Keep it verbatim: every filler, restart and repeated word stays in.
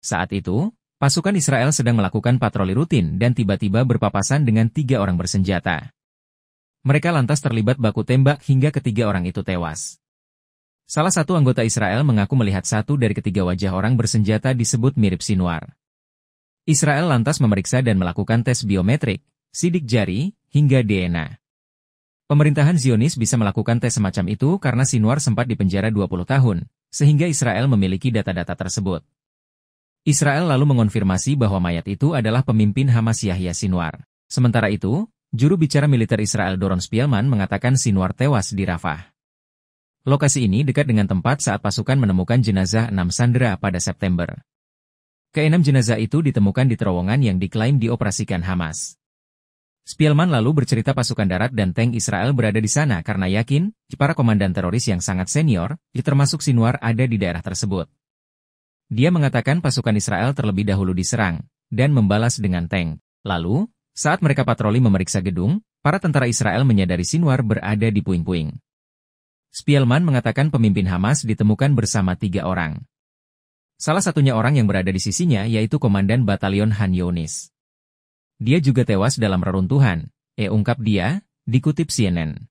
Saat itu, pasukan Israel sedang melakukan patroli rutin dan tiba-tiba berpapasan dengan tiga orang bersenjata. Mereka lantas terlibat baku tembak hingga ketiga orang itu tewas. Salah satu anggota Israel mengaku melihat satu dari ketiga wajah orang bersenjata disebut mirip Sinwar. Israel lantas memeriksa dan melakukan tes biometrik, sidik jari, hingga D N A. Pemerintahan Zionis bisa melakukan tes semacam itu karena Sinwar sempat dipenjara dua puluh tahun, sehingga Israel memiliki data-data tersebut. Israel lalu mengonfirmasi bahwa mayat itu adalah pemimpin Hamas Yahya Sinwar. Sementara itu, juru bicara militer Israel Doron Spielman mengatakan Sinwar tewas di Rafah. Lokasi ini dekat dengan tempat saat pasukan menemukan jenazah enam sandera pada September. Keenam jenazah itu ditemukan di terowongan yang diklaim dioperasikan Hamas. Spielman lalu bercerita pasukan darat dan tank Israel berada di sana karena yakin para komandan teroris yang sangat senior, termasuk Sinwar, ada di daerah tersebut. Dia mengatakan pasukan Israel terlebih dahulu diserang, dan membalas dengan tank. Lalu, saat mereka patroli memeriksa gedung, para tentara Israel menyadari Sinwar berada di puing-puing. Spielman mengatakan pemimpin Hamas ditemukan bersama tiga orang. Salah satunya orang yang berada di sisinya yaitu komandan batalion Han Yunis. Dia juga tewas dalam reruntuhan, eh ungkap dia, dikutip C N N.